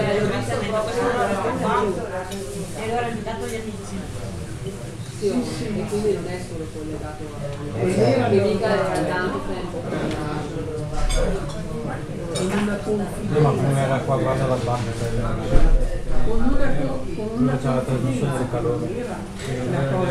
l'ho visto un po' questo e allora mi dato gli amici. E quindi non è solo collegato a una mica da tanto tempo. Ma non era qua guarda la banca con una c'è la traduzione del calore la cosa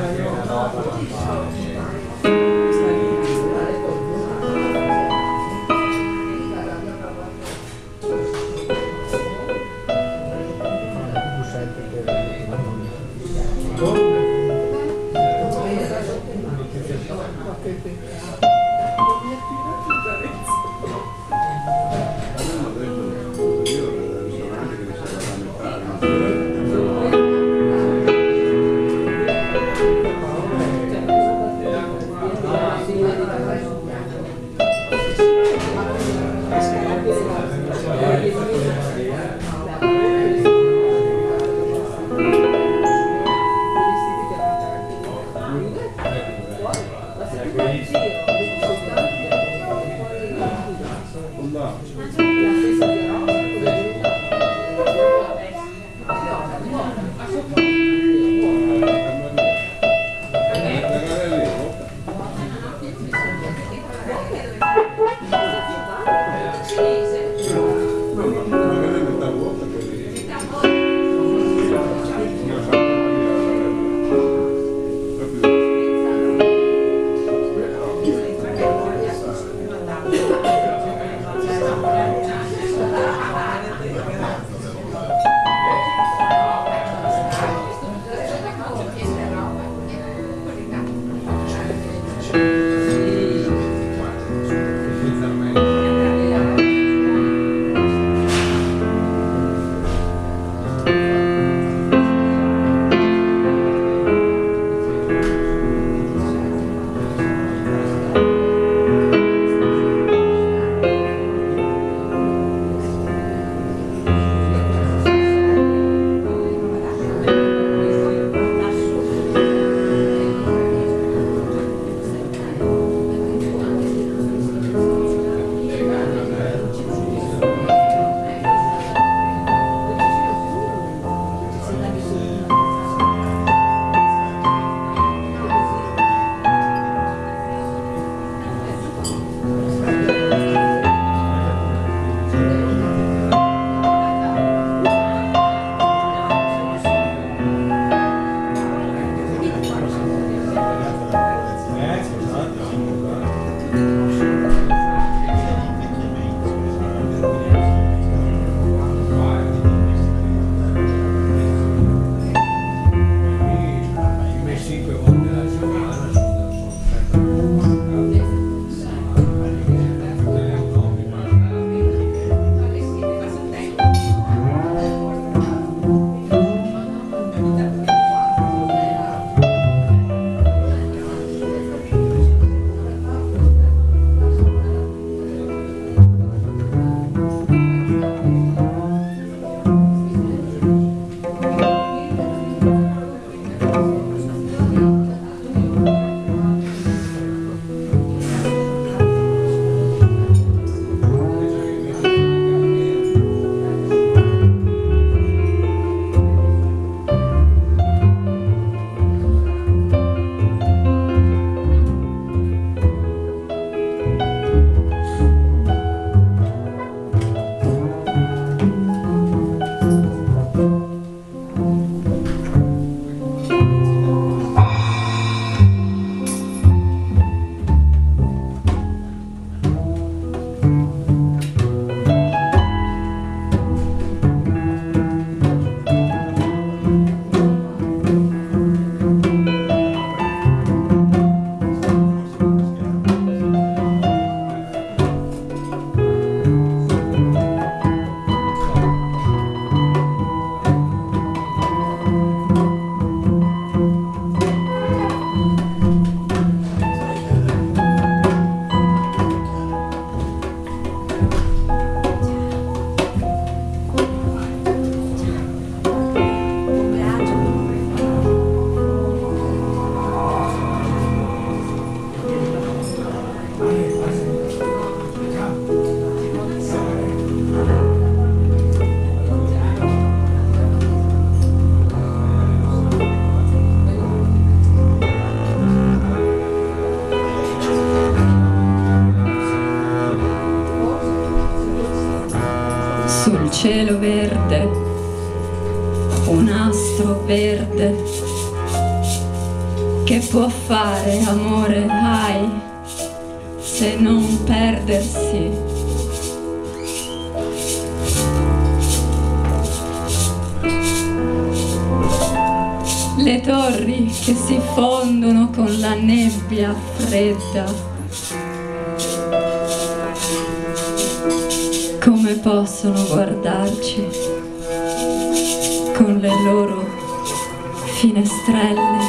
sul cielo verde, un astro verde che può fare amore hai se non perdersi. Le torri che si fondono con la nebbia fredda, come possono guardarci con le loro finestrelle?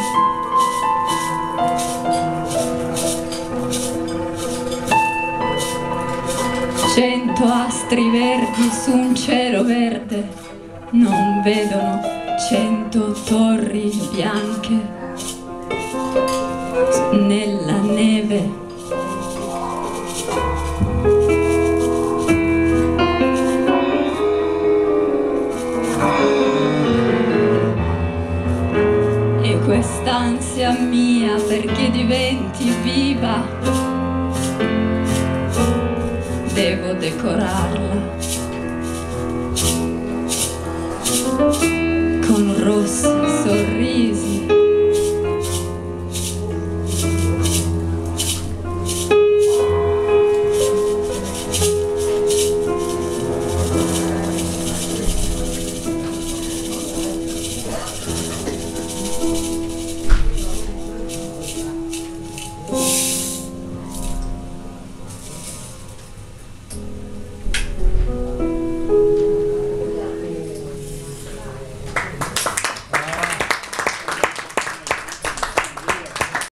Cento astri verdi su un cielo verde non vedono 100 torri bianche nella neve. Quest'ansia mia perché diventi viva, devo decorarla.